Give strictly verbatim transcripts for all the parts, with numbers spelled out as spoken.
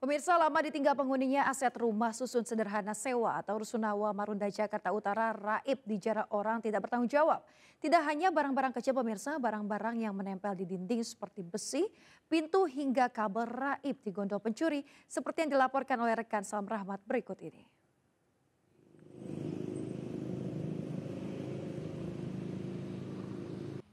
Pemirsa, lama ditinggal penghuninya aset rumah susun sederhana sewa atau Rusunawa Marunda Jakarta Utara raib dijarah orang tidak bertanggung jawab. Tidak hanya barang-barang kecil pemirsa, barang-barang yang menempel di dinding seperti besi, pintu hingga kabel raib digondol pencuri seperti yang dilaporkan oleh rekan Salam Rahmat berikut ini.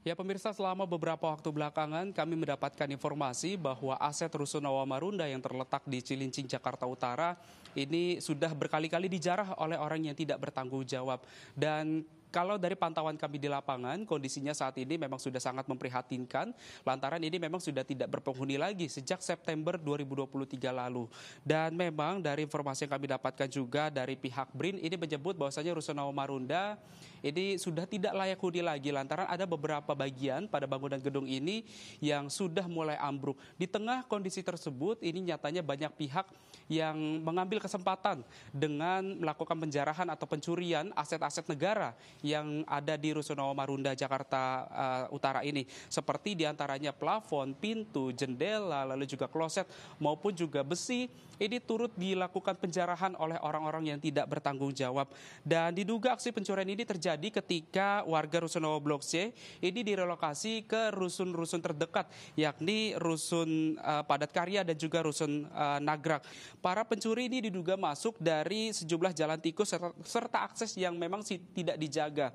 Ya pemirsa, selama beberapa waktu belakangan kami mendapatkan informasi bahwa aset Rusunawa Marunda yang terletak di Cilincing, Jakarta Utara ini sudah berkali-kali dijarah oleh orang yang tidak bertanggung jawab. Dan kalau dari pantauan kami di lapangan, kondisinya saat ini memang sudah sangat memprihatinkan lantaran ini memang sudah tidak berpenghuni lagi sejak September dua ribu dua puluh tiga lalu. Dan memang dari informasi yang kami dapatkan juga dari pihak BRIN ini menyebut bahwasanya Rusunawa Marunda ini sudah tidak layak huni lagi lantaran ada beberapa bagian pada bangunan gedung ini yang sudah mulai ambruk. Di tengah kondisi tersebut ini nyatanya banyak pihak yang mengambil kesempatan dengan melakukan penjarahan atau pencurian aset-aset negara yang ada di Rusunawa Marunda Jakarta uh, Utara ini. Seperti diantaranya plafon, pintu, jendela, lalu juga kloset maupun juga besi. Ini turut dilakukan penjarahan oleh orang-orang yang tidak bertanggung jawab. Dan diduga aksi pencurian ini terjadi Jadi ketika warga Rusunawa Blok C ini direlokasi ke rusun-rusun terdekat, yakni rusun uh, padat karya dan juga rusun uh, nagrak. Para pencuri ini diduga masuk dari sejumlah jalan tikus serta, serta akses yang memang si, tidak dijaga.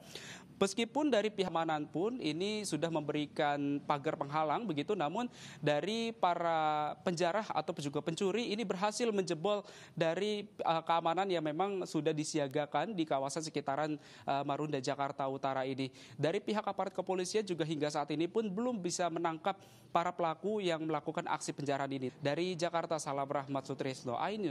Meskipun dari pihak keamanan pun ini sudah memberikan pagar penghalang begitu, namun dari para penjarah atau juga pencuri ini berhasil menjebol dari uh, keamanan yang memang sudah disiagakan di kawasan sekitaran uh, Marunda Jakarta Utara ini. Dari pihak aparat kepolisian juga hingga saat ini pun belum bisa menangkap para pelaku yang melakukan aksi penjarahan ini. Dari Jakarta, Salam Rahmat Sutrisno, iNews.